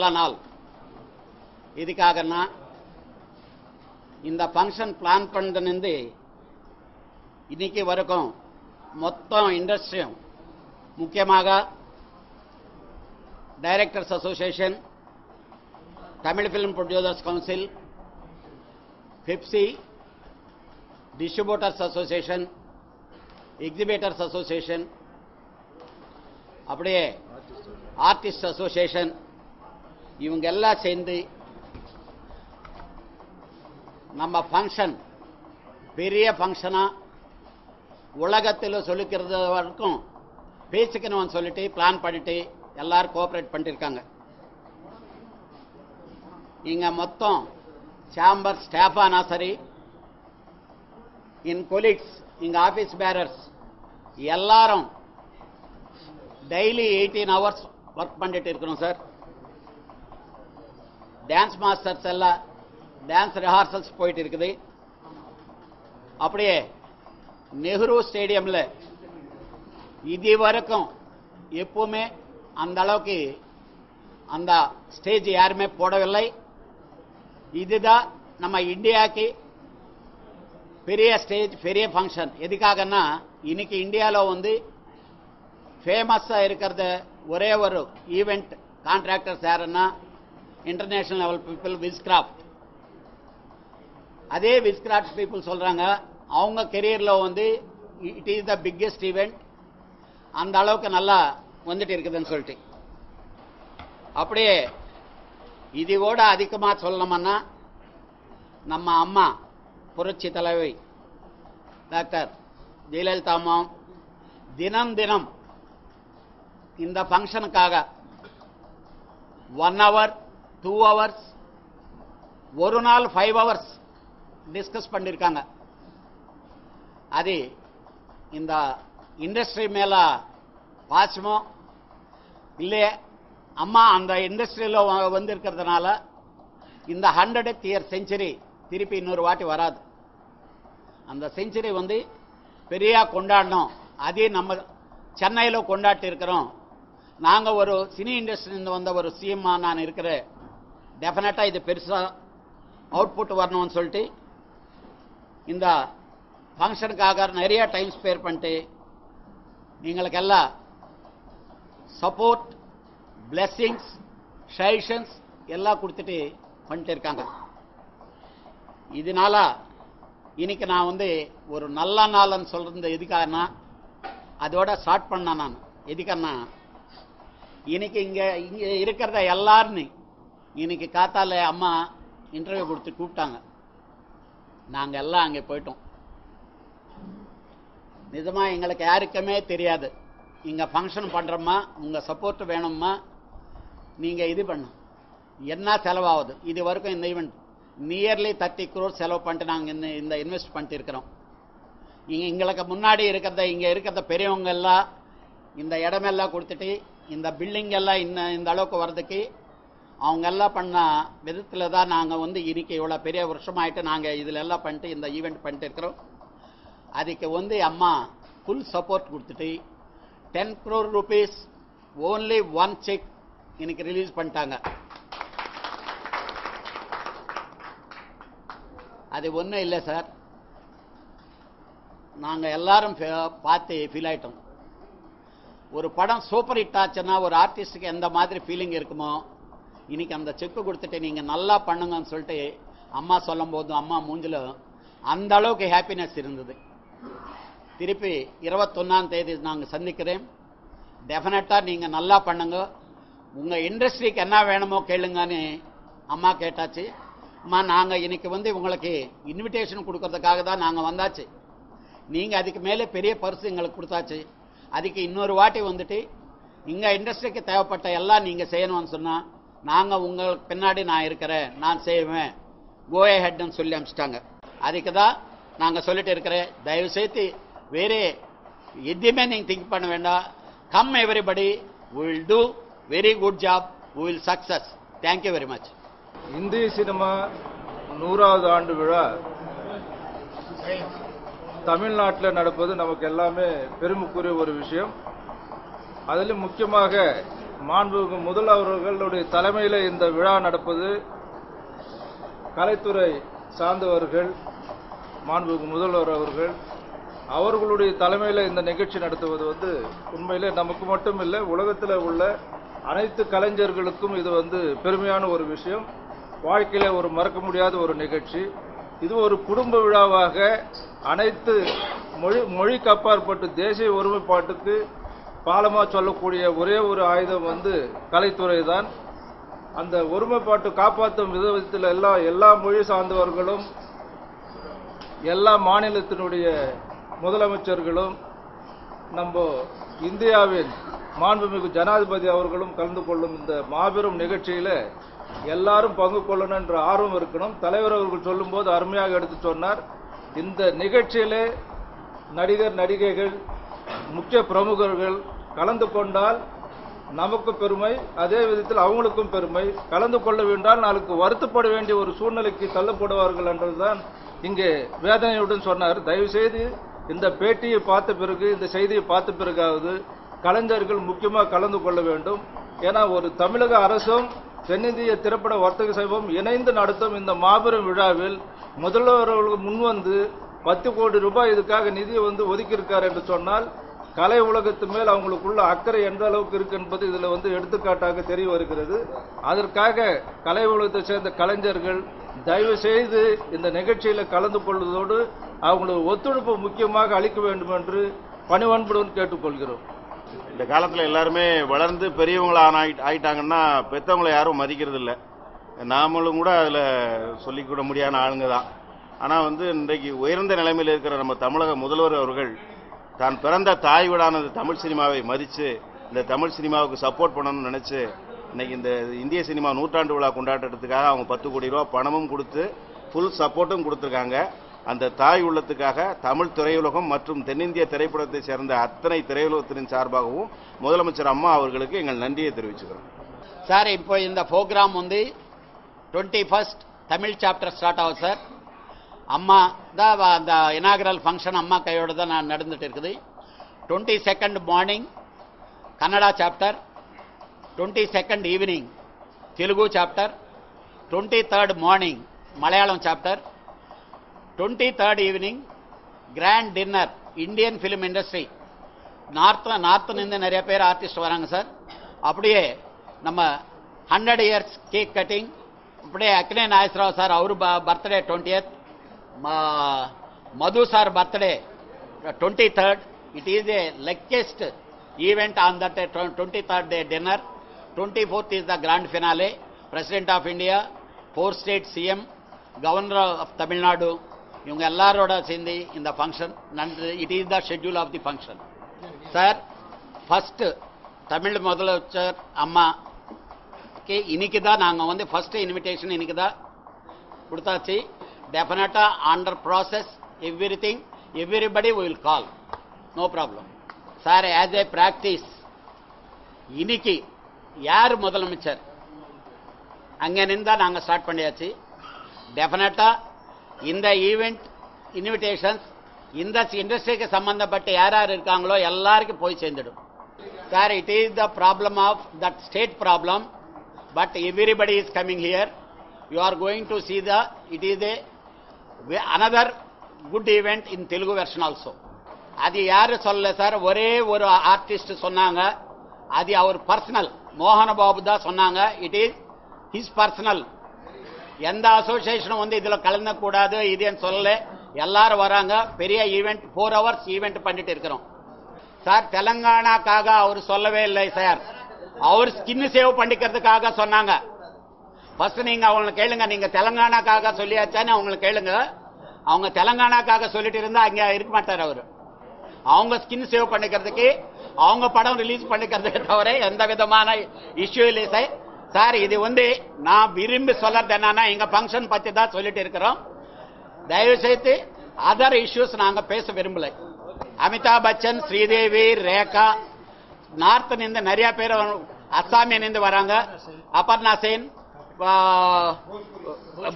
நல்ல நாள். இதுக்காகனா இந்த ஃபங்க்ஷன் பிளான் பண்ணதுனே இன்னைக்கு வரைக்கும் மொத்தம் இண்டஸ்ட்ரியும் முக்கியமாக directors association, Tamil film producers council, FIPSI, distributors association, exhibitors association, அப்படியே ஆர்டிஸ்ட் அசோசியேஷன் இவங்க எல்லாம் சேர்ந்து நம்ம ஃபங்க்ஷன் பெரிய ஃபங்க்ஷனாக உலகத்தில் சொல்லிக்கிறது வரைக்கும் பேசிக்கணும்னு சொல்லிட்டு பிளான் பண்ணிட்டு எல்லாரும் கோஆப்ரேட் பண்ணியிருக்காங்க. இங்கே மொத்தம் சேம்பர் ஸ்டாஃபானா சரி, என் கொலீக்ஸ், எங்கள் ஆஃபீஸ் பேரர்ஸ் எல்லாரும் டெய்லி 18 hours ஒர்க் பண்ணிட்டு இருக்கிறோம் சார். டான்ஸ் மாஸ்டர்ஸ் எல்லாம் டான்ஸ் ரிஹார்சல்ஸ் போயிட்டு இருக்குது. அப்படியே நெஹ்ரு ஸ்டேடியமில் இது வரைக்கும் எப்பவுமே அந்த அளவுக்கு அந்த ஸ்டேஜ் யாருமே போடவில்லை. இதுதான் நம்ம இந்தியாவுக்கு பெரிய ஸ்டேஜ், பெரிய ஃபங்க்ஷன். எதுக்காகன்னா இன்னைக்கு இந்தியாவில் வந்து ஃபேமஸாக இருக்கிறத ஒரே ஒரு ஈவெண்ட் கான்ட்ராக்டர்ஸ் யாருன்னா இன்டர்நேஷனல் லெவல் பீப்புள், விஸ்கிராஃப்ட். அதே விஸ்கிராஃப்ட் பீப்புள் சொல்கிறாங்க அவங்க கெரியரில் வந்து it is the biggest event, அந்த அளவுக்கு நல்லா வந்துட்டு இருக்குதுன்னு சொல்லிட்டு. அப்படியே இது கூட அதிகமாக சொல்லணும்னா நம்ம அம்மா புரட்சி தலைவி டாக்டர் ஜெயலலிதா அம்மா தினம் தினம் இந்த ஃபங்க்ஷனுக்காக 1 hour, 2 hours, ஒரு நாள் 5 hours டிஸ்கஸ் பண்ணியிருக்காங்க. அது இந்த இண்டஸ்ட்ரி மேலே பாசமோ இல்லையே, அம்மா அந்த இண்டஸ்ட்ரியில் வந்திருக்கிறதுனால இந்த 100th century திருப்பி இன்னொரு வாட்டி வராது. அந்த செஞ்சுரி வந்து பெரியா கொண்டாடணும். அதே நம்ம சென்னையில் கொண்டாடி இருக்கிறோம். நாங்கள் ஒரு சினி இண்டஸ்ட்ரியிலேருந்து வந்த ஒரு சிஎம்மா நான் இருக்கிறேன். டெஃபினட்டாக இது பெருசாக அவுட்புட் வரணும்னு சொல்லிட்டு இந்த ஃபங்க்ஷனுக்காக நிறைய டைம் ஸ்பேர் பண்ணிட்டு எங்களுக்கெல்லாம் சப்போர்ட், பிளெஸ்ஸிங்ஸ், சஜஷன்ஸ் எல்லாம் கொடுத்துட்டு பண்ணிட்டு இருக்காங்க. இதனால இன்னைக்கு நான் வந்து ஒரு நல்ல நாள்னு சொல்கிறது எதுக்காகனா அதோட ஸ்டார்ட் பண்ணேன். நான் எதுக்காகனா இன்னைக்கு இங்கே இருக்கிறத எல்லாருன்னு இன்னைக்கு காத்தால அம்மா இன்டர்வியூ கொடுத்து கூப்பிட்டாங்க. நாங்கள் எல்லாம் அங்கே போயிட்டோம். நிஜமாக எங்களுக்கு யாருக்குமே தெரியாது இங்கே ஃபங்க்ஷன் பண்ணுறோம்மா, உங்கள் சப்போர்ட் வேணும்மா, நீங்கள் இது பண்ணு, என்ன செலவாகுது. இது வரைக்கும் இந்த ஈவெண்ட் நியர்லி 30 crore செலவு பண்ணிட்டு நாங்கள் இந்த இன்வெஸ்ட் பண்ணிட்டு இருக்கிறோம். இங்கே எங்களுக்கு முன்னாடி இருக்கிறத இங்கே இருக்கிறத பெரியவங்க எல்லாம் இந்த இடமெல்லாம் கொடுத்துட்டு இந்த பில்டிங் எல்லாம் இந்த அளவுக்கு வர்றதுக்கு அவங்க எல்லாம் பண்ண விதத்தில் தான் நாங்கள் வந்து இன்னைக்கு இவ்வளோ பெரிய வருஷமாகிட்டு நாங்கள் இதில் எல்லாம் பண்ணிட்டு இந்த ஈவெண்ட் பண்ணிட்டு இருக்கிறோம். அதுக்கு வந்து அம்மா ஃபுல் சப்போர்ட் கொடுத்துட்டு 10 crore rupees ஓன்லி 1 check இன்னைக்கு ரிலீஸ் பண்ணிட்டாங்க. அது ஒன்றும் இல்லை சார், நாங்கள் எல்லாரும் பார்த்து ஃபீல் ஆகிட்டோம். ஒரு படம் சூப்பர் ஹிட் ஆச்சுன்னா ஒரு ஆர்டிஸ்டுக்கு எந்த மாதிரி ஃபீலிங் இருக்குமோ இன்னைக்கு அந்த செக்கு கொடுத்துட்டு நீங்கள் நல்லா பண்ணுங்கன்னு சொல்லிட்டு அம்மா சொல்லும் போதும் அம்மா மூஞ்சில் அந்த அளவுக்கு ஹாப்பினஸ் இருந்தது. திருப்பி 21st தேதி நாங்கள் சந்திக்கிறேன். டெஃபினட்டாக நீங்கள் நல்லா பண்ணுங்க, உங்கள் இண்டஸ்ட்ரிக்கு என்ன வேணுமோ கேளுங்கன்னு அம்மா கேட்டாச்சு. அம்மா நாங்கள் இன்னைக்கு வந்து உங்களுக்கு இன்விடேஷன் கொடுக்கறதுக்காக தான் நாங்கள் வந்தாச்சு. நீங்கள் அதுக்கு மேலே பெரிய பரிசு எங்களுக்கு கொடுத்தாச்சு. அதுக்கு இன்னொரு வாட்டி வந்துட்டு எங்கள் இண்டஸ்ட்ரிக்கு தேவைப்பட்ட எல்லாம் நீங்கள் செய்யணும்னு சொன்னால் நாங்கள் உங்களுக்கு பின்னாடி நான் இருக்கிறேன், நான் செய்வேன், கோ ஹெட்னு சொல்லி அனுப்பிச்சிட்டாங்க. அதுக்கு தான் நாங்கள் சொல்லிட்டு இருக்கிறேன், தயவுசெய்து வேறு எதுவுமே நீங்கள் திங்க் பண்ண வேண்டாம். Come everybody, will do very good job, will success. Thank you very much. இந்திய சினிமா 100வது ஆண்டு விழா தமிழ்நாட்டில் நடப்பது நமக்கு எல்லாமே பெருமைக்குரிய ஒரு விஷயம். அதில் முக்கியமாக மாண்புமிகு முதல்வர்களுடைய தலைமையில் இந்த விழா நடப்பது கலைத்துறை சார்ந்தவர்கள் மாண்புமிகு முதல்வர் அவர்கள் அவர்களுடைய தலைமையில் இந்த நிகழ்ச்சி நடத்துவது வந்து உண்மையிலே நமக்கு மட்டும் இல்லை உலகத்தில் உள்ள அனைத்து கலைஞர்களுக்கும் இது வந்து பெருமையான ஒரு விஷயம் வாழ்க்கையில ஒரு மறக்க முடியாத ஒரு நிகழ்ச்சி இது ஒரு குடும்ப விழாவாக அனைத்து மொழிக்கு அப்பாற்பட்டு தேசிய ஒருமைப்பாட்டுக்கு பாலமா சொல்லக்கூடிய ஒரே ஒரு ஆயுதம் வந்து கலைத்துறை தான் அந்த ஒருமைப்பாட்டு காப்பாற்றும் விதத்தில் எல்லா மொழி சார்ந்தவர்களும் எல்லா மாநிலத்தினுடைய முதலமைச்சர்களும் நம்ம இந்தியாவின் மாண்புமிகு ஜனாதிபதி அவர்களும் கலந்து கொள்ளும் இந்த மாபெரும் நிகழ்ச்சியில எல்லாரும் பங்கு கொள்ளணும் என்ற ஆர்வம் இருக்கணும் தலைவர் அவர்கள் சொல்லும்போது அருமையாக எடுத்து சொன்னார் இந்த நிகழ்ச்சியிலே நடிகர் நடிகைகள் முக்கிய பிரமுகர்கள் கலந்து கொண்டால் நமக்கு பெருமை அதே விதத்தில் அவங்களுக்கும் பெருமை கலந்து கொள்ள வேண்டால் நாளுக்கு வருத்தப்பட வேண்டிய ஒரு சூழ்நிலைக்கு தள்ளப்படுவார்கள் என்றுதான் இங்கே வேதனையுடன் சொன்னார் தயவுசெய்து இந்த பேட்டியை பார்த்த பிறகு இந்த செய்தியை பார்த்த பிறகாவது கலைஞர்கள் முக்கியமாக கலந்து கொள்ள வேண்டும் ஏன்னா ஒரு தமிழக அரசும் தென்னிந்திய திரைப்பட வர்த்தக சபையும் இணைந்து நடத்தும் இந்த மாபெரும் விழாவில் முதல்வர்களுக்கு முன்வந்து 10 கோடி ரூபாய் இதுக்காக நிதியை வந்து ஒதுக்கியிருக்கார் என்று சொன்னால் கலை உலகத்து மேல் அவங்களுக்குள்ள அக்கறை எந்த அளவுக்கு இருக்கு என்பது இதில் வந்து எடுத்துக்காட்டாக தெரிய வருகிறது அதற்காக கலை உலகத்தை சேர்ந்த கலைஞர்கள் தயவு செய்து இந்த நிகழ்ச்சியில் கலந்து கொள்வதோடு அவங்களுக்கு ஒத்துழைப்பு முக்கியமாக அளிக்க வேண்டும் என்று பணிவன்புடன் கேட்டுக்கொள்கிறோம் இந்த காலத்தில் எல்லாருமே வளர்ந்து பெரியவங்களாக ஆயிட்டாங்கன்னா பெற்றவங்களை யாரும் மதிக்கிறது இல்லை நாமளும் கூட அதில் சொல்லிக்கூட முடியாத ஆளுங்க தான் ஆனால் வந்து இன்றைக்கு உயர்ந்த நிலைமையில் இருக்கிற நம்ம தமிழக முதல்வர் அவர்கள் தான் பிறந்த தாய் வீடானது தமிழ் சினிமாவை மதித்து இந்த தமிழ் சினிமாவுக்கு சப்போர்ட் பண்ணணும்னு நினச்சி இன்றைக்கி இந்த இந்திய சினிமா நூற்றாண்டு விழா கொண்டாடுறதுக்காக அவங்க 10 கோடி ரூபா பணமும் கொடுத்து ஃபுல் சப்போர்ட்டும் கொடுத்துருக்காங்க அந்த தாய் உள்ளத்துக்காக தமிழ் திரையுலகம் மற்றும் தென்னிந்திய திரைப்படத்தை சேர்ந்த அத்தனை திரையுலகத்தின் சார்பாகவும் முதலமைச்சர் அம்மா அவர்களுக்கு எங்கள் நன்றியை தெரிவிச்சுக்கிறோம் சார் இப்போ இந்த ப்ரோக்ராம் வந்து 21st தமிழ் சாப்டர் ஸ்டார்ட் ஆகும் சார் அம்மா தான் அந்த இனாகரல் ஃபங்க்ஷன் அம்மா கையோடு தான் நான் நடந்துகிட்டு இருக்குது 22nd morning Kannada chapter 22nd evening Telugu chapter 23rd morning Malayalam chapter 23rd evening grand dinner Indian film industry நார்த்துலேருந்து நிறைய பேர் ஆர்டிஸ்ட் வராங்க சார் அப்படியே நம்ம 100 இயர்ஸ் கேக் கட்டிங் அப்படியே அக்னே நாயஸ்ராவ் சார் அவரு birthday 20th Madhu sir birthday 23rd it is a luckiest event on that 23rd day dinner 24th is the grand finale president of India 4 state CM governor of Tamil Nadu இவங்க எல்லாரோட சேர்ந்து இந்த function நன்றி it is the schedule of the function sir first Tamil முதலமைச்சர் அம்மாக்கு இன்னைக்கு தான் நாங்கள் வந்து ஃபஸ்ட்டு இன்விடேஷன் இன்னைக்கு தான் கொடுத்தாச்சு டெஃபினட்டாக under process every thing everybody will call no problem sir as a practice இன்னைக்கு யார் முதலமைச்சர் அங்கே நின்று தான் நாங்கள் ஸ்டார்ட் பண்ணியாச்சு டெஃபினட்டாக இந்த ஈவெண்ட் இன்விடேஷன்ஸ் இந்த இண்டஸ்ட்ரிக்கு சம்பந்தப்பட்ட யார் யார் இருக்காங்களோ எல்லாருக்கும் போய் சேர்ந்துடும் sir it is the problem of that state problem but everybody is coming here you are going to see the it is a another good event in Telugu version also அது யார் சொல்லலை சார் ஒரே ஒரு ஆர்டிஸ்ட் சொன்னாங்க அது அவர் personal மோகனபாபு தான் சொன்னாங்க it is his personal எந்த அசோசியேஷனும் வந்து இதில் கலந்துக்கூடாது இதுன்னு சொல்லலை எல்லாரும் வராங்க பெரிய ஈவெண்ட் 4 hours ஈவெண்ட் பண்ணிட்டு இருக்கிறோம் சார் தெலங்கானாக்காக அவர் சொல்லவே இல்லை சார் அவர் ஸ்கின் சேவ் பண்ணிக்கிறதுக்காக சொன்னாங்க ஃபர்ஸ்ட் நீங்கள் அவங்களை கேளுங்க நீங்கள் தெலங்கானாக்காக சொல்லியாச்சான்னு அவங்களை கேளுங்க அவங்க தெலங்கானாக்காக சொல்லிட்டு இருந்தால் அங்கே இருக்க மாட்டார் அவர் அவங்க ஸ்கின் சேவ் பண்ணிக்கிறதுக்கு அவங்க படம் ரிலீஸ் பண்ணிக்கிறதுக்கு தவிர எந்த விதமான இஷ்யூ இல்லை சார் சார் இது வந்து நான் விரும்பி சொல்லறது என்னன்னா எங்க ஃபங்க்ஷன் பத்தி தான் சொல்லிட்டு இருக்கிறோம் தயவு செய்து அதர் இஷ்யூஸ் நாங்க பேச விரும்பலை அமிதாப் பச்சன் ஸ்ரீதேவி ரேகா நார்த்ல இருந்து நிறைய பேர் அசாமியில இருந்து வராங்க அபர்ணா சேன்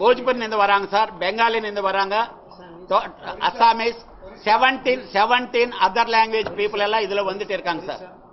போஜ்பூர்ல இருந்து வராங்க சார் பெங்காலில இருந்து வராங்க அசாமீஸ் 17 other language people எல்லாம் இதுல வந்துட்டு இருக்காங்க சார்